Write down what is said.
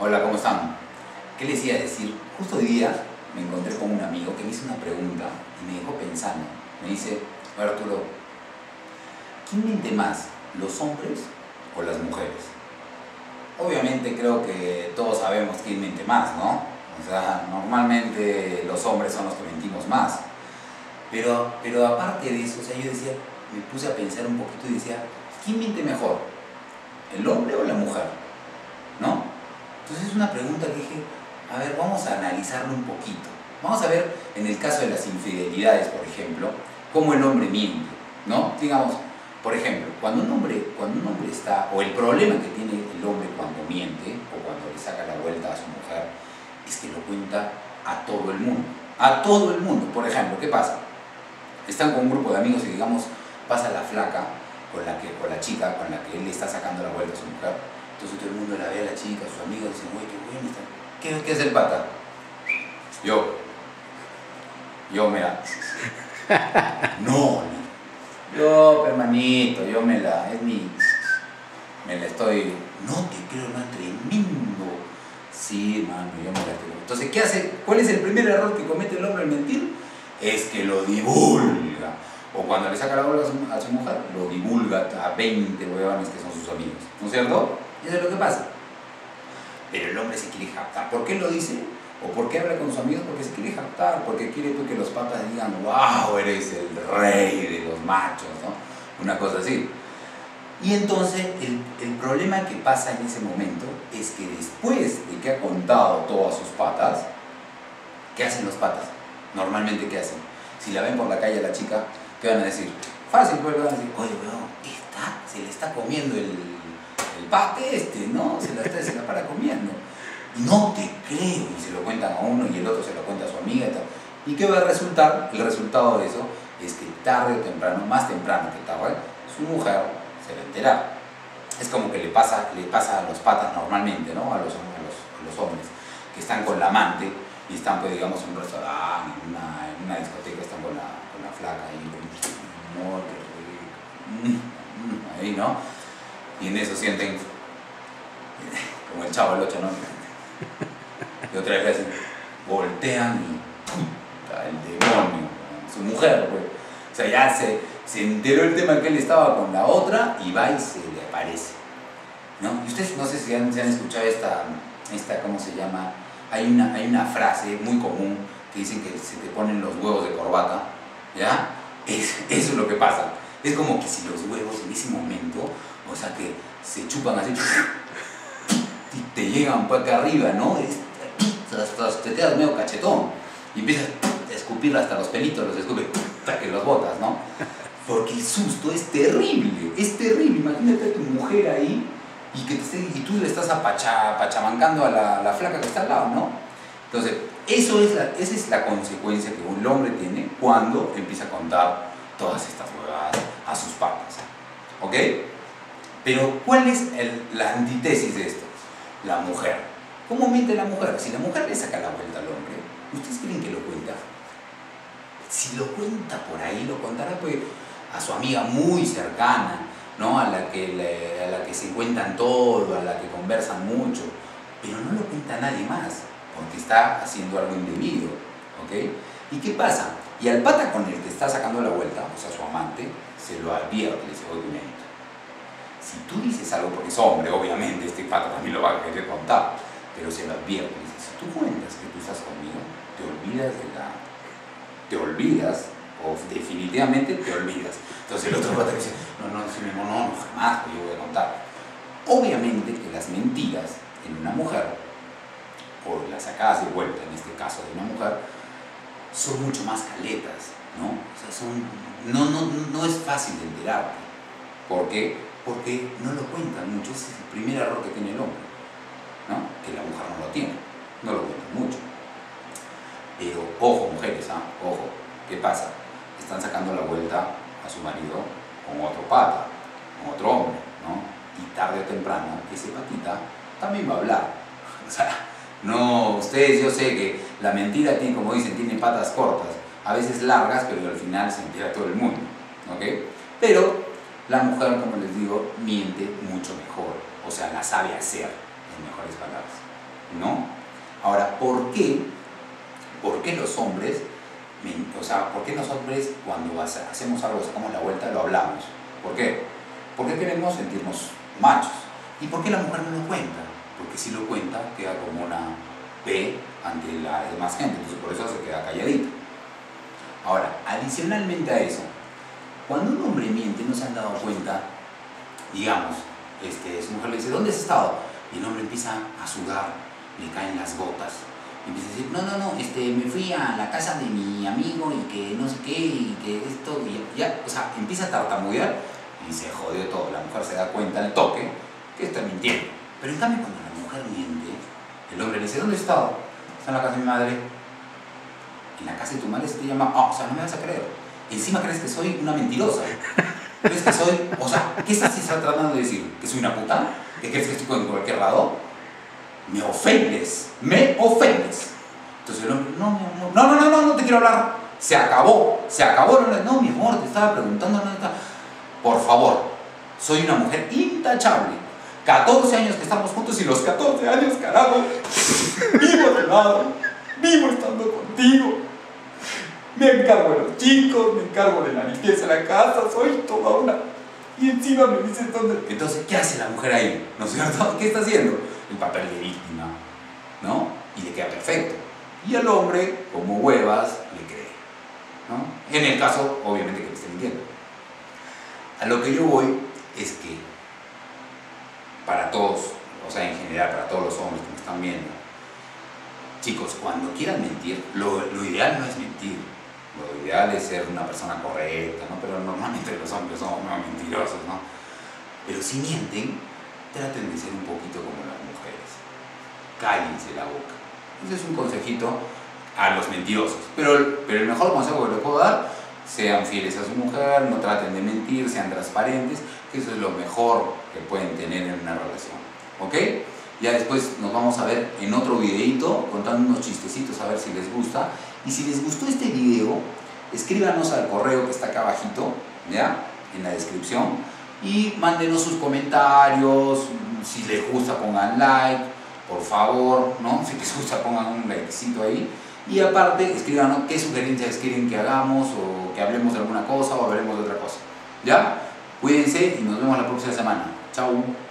Hola, ¿cómo están? ¿Qué les iba a decir? Justo hoy día me encontré con un amigo que me hizo una pregunta y me dejó pensando. Me dice: a ver, Arturo, ¿quién miente más, los hombres o las mujeres? Obviamente creo que todos sabemos quién miente más, ¿no? O sea, normalmente los hombres son los que mentimos más. Pero aparte de eso, o sea, yo decía, me puse a pensar un poquito y decía, ¿quién miente mejor? ¿El hombre o la mujer? ¿No? Entonces es una pregunta que dije, a ver, vamos a analizarlo un poquito. Vamos a ver, en el caso de las infidelidades, por ejemplo, cómo el hombre miente, ¿no? Digamos, por ejemplo, cuando un hombre está, o el problema que tiene el hombre cuando miente, o cuando le saca la vuelta a su mujer, es que lo cuenta a todo el mundo. A todo el mundo. Por ejemplo, ¿qué pasa? Están con un grupo de amigos y, digamos, pasa la flaca con la chica con la que él le está sacando la vuelta a su mujer. Entonces todo el mundo la ve a la chica, a sus amigos, dicen, güey, qué bueno está. ¿Qué es el pata? Yo me la... No, yo, permanito, yo me la... Es mi... Me la estoy... No te creo, hermano, tremendo. Sí, hermano, yo me la creo. Entonces, ¿qué hace? ¿Cuál es el primer error que comete el hombre al mentir? Es que lo divulga. O cuando le saca la bola a su mujer, lo divulga a 20 huevones que son sus amigos. ¿No es cierto? Eso es lo que pasa. Pero el hombre se quiere jactar. ¿Por qué lo dice? ¿O por qué habla con sus amigos? Porque se quiere jactar. Porque quiere que los patas digan, wow, eres el rey de los machos, ¿no? Una cosa así. Y entonces el problema que pasa en ese momento es que después de que ha contado todas sus patas, ¿qué hacen los patas? Normalmente, ¿qué hacen? Si la ven por la calle a la chica, ¿qué van a decir? Fácil, pues van a decir, oye, weón, se le está comiendo el pate este, ¿no? Se la para comiendo. Y no te creo. Y se lo cuentan a uno y el otro se lo cuenta a su amiga y tal. ¿Y qué va a resultar? El resultado de eso es que tarde o temprano, más temprano que tarde, su mujer se va a enterar. Es como que le pasa a los patas normalmente, ¿no? A los hombres que están con la amante y están, pues, digamos, en un restaurante, en una discoteca, están con la flaca ahí, ahí, ¿no? Y en eso sienten como el chavo el 8, ¿no? Y otra vez así, voltean y puta, el demonio, su mujer, pues. O sea, ya se enteró el tema que él estaba con la otra y va y se le aparece, ¿no? Y ustedes no sé si han escuchado esta ¿cómo se llama? Hay una frase muy común que dicen que se te ponen los huevos de corbata, ¿ya? Eso es lo que pasa. Es como que si los huevos en ese momento, o sea, que se chupan así y te llegan para acá arriba, ¿no? Te quedas medio cachetón y empiezas a escupir hasta los pelitos, los escupes hasta que los botas, ¿no? Porque el susto es terrible, es terrible. Imagínate a tu mujer ahí y tú le estás apachamancando a la flaca que está al lado, ¿no? Entonces, esa es la consecuencia que un hombre tiene cuando empieza a contar todas estas huevadas a sus patas, ¿ok? Pero, ¿cuál es la antítesis de esto? La mujer. ¿Cómo miente la mujer? Si la mujer le saca la vuelta al hombre, ¿ustedes creen que lo cuenta? Si lo cuenta por ahí, lo contará, pues, a su amiga muy cercana, ¿no? A la que se cuentan todo, a la que conversan mucho, pero no lo cuenta nadie más, porque está haciendo algo indebido, ¿ok? ¿Y qué pasa? Y al pata con el que está sacando la vuelta, o sea, su amante, se lo advierte, le dice, oye, miento. Si tú dices algo, porque es hombre, obviamente, este pata también lo va a querer contar, pero se lo advierte, le dice, si tú cuentas que tú estás conmigo, te olvidas, o definitivamente te olvidas. Entonces el otro pata dice, no, jamás, pues yo voy a contar. Obviamente que las mentiras en una mujer, o las sacadas de vuelta en este caso de una mujer, son mucho más caletas, ¿no? O sea, no es fácil de enterarte. ¿Por qué? Porque no lo cuentan mucho. Ese es el primer error que tiene el hombre, ¿no? Que la mujer no lo tiene, no lo cuentan mucho. Pero ojo, mujeres, ¿ah? Ojo, ¿qué pasa? Están sacando la vuelta a su marido con otro pata, con otro hombre, ¿no? Y tarde o temprano ese patita también va a hablar. O sea, no, ustedes, yo sé que la mentira tiene, como dicen, tiene patas cortas, a veces largas, pero al final se entera todo el mundo, ¿okay? Pero la mujer, como les digo, miente mucho mejor, o sea, la sabe hacer, en mejores palabras, ¿no? Ahora, ¿por qué los hombres, o sea, por qué nosotros cuando hacemos algo, sacamos la vuelta, lo hablamos? ¿Por qué? Porque queremos sentirnos machos. ¿Y por qué la mujer no lo cuenta? Porque si lo cuenta, queda como una P ante la demás gente, entonces por eso se queda calladita. Ahora, adicionalmente a eso, cuando un hombre miente, no se han dado cuenta, digamos, su mujer le dice, ¿dónde has estado? Y el hombre empieza a sudar, le caen las gotas, y empieza a decir, me fui a la casa de mi amigo y que no sé qué, y que esto, y ya, o sea, empieza a tartamudear y se jodió todo. La mujer se da cuenta al toque que está mintiendo. Pero en cambio, cuando la mujer miente, el hombre le dice, ¿dónde has estado? Está en la casa de mi madre. En la casa de tu madre se te llama, o sea, no me vas a creer. Encima crees que soy una mentirosa. ¿Crees que soy? O sea, ¿qué estás tratando de decir? ¿Que soy una puta? ¿Que crees que estoy en cualquier lado? Me ofendes, me ofendes. Entonces el hombre, no te quiero hablar. Se acabó. No, mi amor, te estaba preguntando, no está. Por favor, soy una mujer intachable. 14 años que estamos juntos y los 14 años, carajo, vivo de lado, vivo estando contigo. Me encargo de los chicos, me encargo de la limpieza de la casa, soy toda una. Y encima me dices dónde. Entonces, ¿qué hace la mujer ahí? ¿No es cierto? ¿Qué está haciendo? El papel de víctima, ¿no? Y le queda perfecto. Y al hombre, como huevas, le cree, ¿no? En el caso, obviamente, que me esté mintiendo. A lo que yo voy es que, para todos, o sea, en general, para todos los hombres que me están viendo, chicos, cuando quieran mentir, lo ideal no es mentir. Lo ideal es ser una persona correcta, ¿no? Pero normalmente los hombres son mentirosos, ¿no? Pero si mienten, traten de ser un poquito como las mujeres. Cállense la boca. Ese es un consejito a los mentirosos. Pero el mejor consejo que les puedo dar, sean fieles a su mujer, no traten de mentir, sean transparentes, que eso es lo mejor que pueden tener en una relación, ¿ok? Ya después nos vamos a ver en otro videito contando unos chistecitos, a ver si les gusta. Y si les gustó este video, escríbanos al correo que está acá abajito, ¿ya? En la descripción, y mándenos sus comentarios. Si les gusta, pongan like, por favor, ¿no? Si les gusta, pongan un likecito ahí. Y aparte, escríbanos qué sugerencias quieren que hagamos, o que hablemos de alguna cosa, o hablemos de otra cosa, ¿ya? Cuídense y nos vemos la próxima semana. Chau.